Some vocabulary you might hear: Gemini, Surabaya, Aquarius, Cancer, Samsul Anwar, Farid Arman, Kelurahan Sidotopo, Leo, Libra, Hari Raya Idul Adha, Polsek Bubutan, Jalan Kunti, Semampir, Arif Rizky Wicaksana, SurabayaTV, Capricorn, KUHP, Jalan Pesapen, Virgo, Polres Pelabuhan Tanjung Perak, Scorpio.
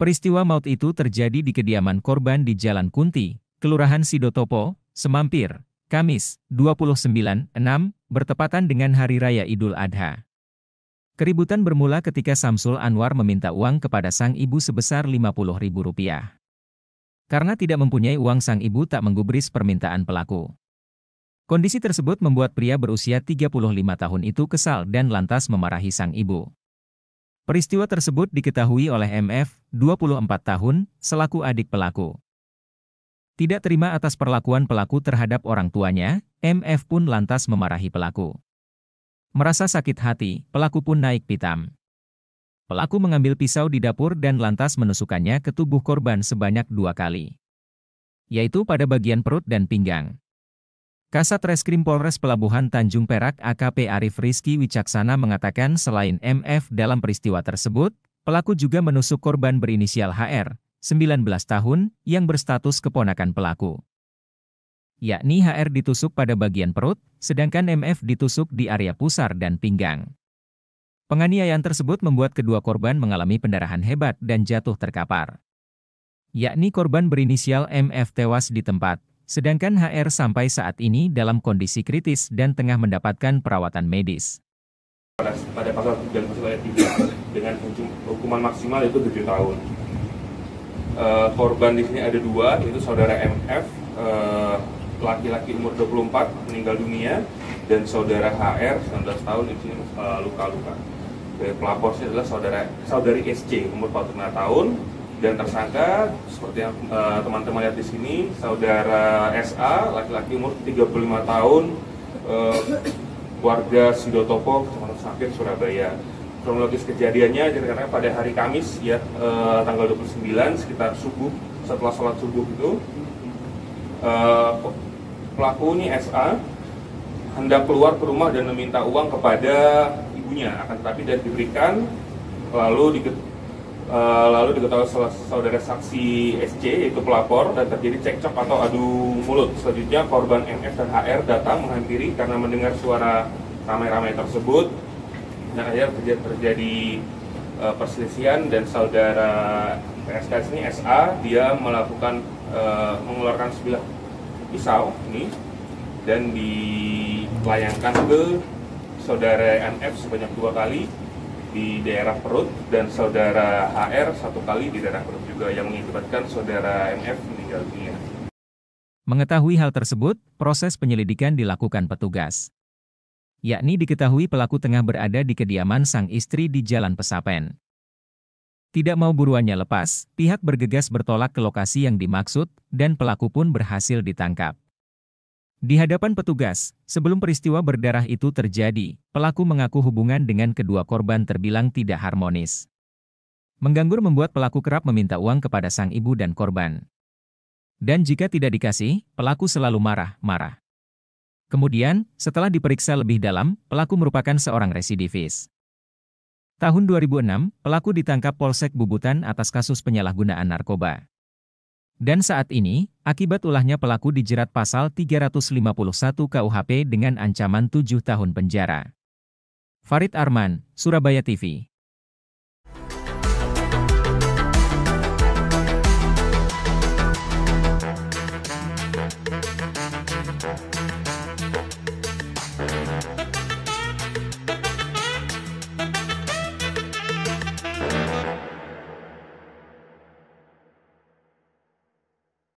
Peristiwa maut itu terjadi di kediaman korban di Jalan Kunti, Kelurahan Sidotopo, Semampir, Kamis, 29/6, bertepatan dengan Hari Raya Idul Adha. Keributan bermula ketika Samsul Anwar meminta uang kepada sang ibu sebesar Rp50.000. Karena tidak mempunyai uang, sang ibu tak menggubris permintaan pelaku. Kondisi tersebut membuat pria berusia 35 tahun itu kesal dan lantas memarahi sang ibu. Peristiwa tersebut diketahui oleh MF, 24 tahun, selaku adik pelaku. Tidak terima atas perlakuan pelaku terhadap orang tuanya, MF pun lantas memarahi pelaku. Merasa sakit hati, pelaku pun naik pitam. Pelaku mengambil pisau di dapur dan lantas menusukkannya ke tubuh korban sebanyak 2 kali, yaitu pada bagian perut dan pinggang. Kasat Reskrim Polres Pelabuhan Tanjung Perak AKP Arif Rizky Wicaksana mengatakan selain MF dalam peristiwa tersebut, pelaku juga menusuk korban berinisial HR, 19 tahun, yang berstatus keponakan pelaku. Yakni HR ditusuk pada bagian perut, sedangkan MF ditusuk di area pusar dan pinggang. Penganiayaan tersebut membuat kedua korban mengalami pendarahan hebat dan jatuh terkapar. Yakni korban berinisial MF tewas di tempat, sedangkan HR sampai saat ini dalam kondisi kritis dan tengah mendapatkan perawatan medis. Pada pasal 3 ayat 3 dengan hukuman maksimal itu 7 tahun. Korban di sini ada 2, yaitu saudara MF, laki-laki umur 24 meninggal dunia, dan saudara HR 19 tahun di sini luka-luka. Pelapornya adalah saudari SC umur 45 tahun, dan tersangka seperti yang teman-teman lihat di sini saudara SA laki-laki umur 35 tahun, warga Sidotopo, Kecamatan Semampir, Surabaya. Kronologis kejadiannya karena pada hari Kamis ya, tanggal 29 sekitar subuh, setelah sholat subuh itu, pelaku ini SA hendak keluar ke rumah dan meminta uang kepada ibunya, akan tetapi tidak diberikan. Lalu diketahui saudara saksi SC yaitu pelapor, dan terjadi cekcok atau adu mulut. Selanjutnya korban MF dan HR datang menghampiri karena mendengar suara ramai-ramai tersebut, dan akhirnya terjadi perselisihan, dan saudara SK ini SA dia melakukan mengeluarkan sebilah pisau ini dan dilayangkan ke saudara MF sebanyak 2 kali di daerah perut, dan saudara HR 1 kali di daerah perut juga, yang mengakibatkan saudara MF meninggal dunia. Mengetahui hal tersebut, proses penyelidikan dilakukan petugas. Yakni diketahui pelaku tengah berada di kediaman sang istri di Jalan Pesapen. Tidak mau buruannya lepas, pihak bergegas bertolak ke lokasi yang dimaksud, dan pelaku pun berhasil ditangkap. Di hadapan petugas, sebelum peristiwa berdarah itu terjadi, pelaku mengaku hubungan dengan kedua korban terbilang tidak harmonis. Mengganggu membuat pelaku kerap meminta uang kepada sang ibu dan korban. Dan jika tidak dikasih, pelaku selalu marah-marah. Kemudian, setelah diperiksa lebih dalam, pelaku merupakan seorang residivis. Tahun 2006, pelaku ditangkap Polsek Bubutan atas kasus penyalahgunaan narkoba. Dan saat ini, akibat ulahnya pelaku dijerat pasal 351 KUHP dengan ancaman 7 tahun penjara. Farid Arman, Surabaya TV.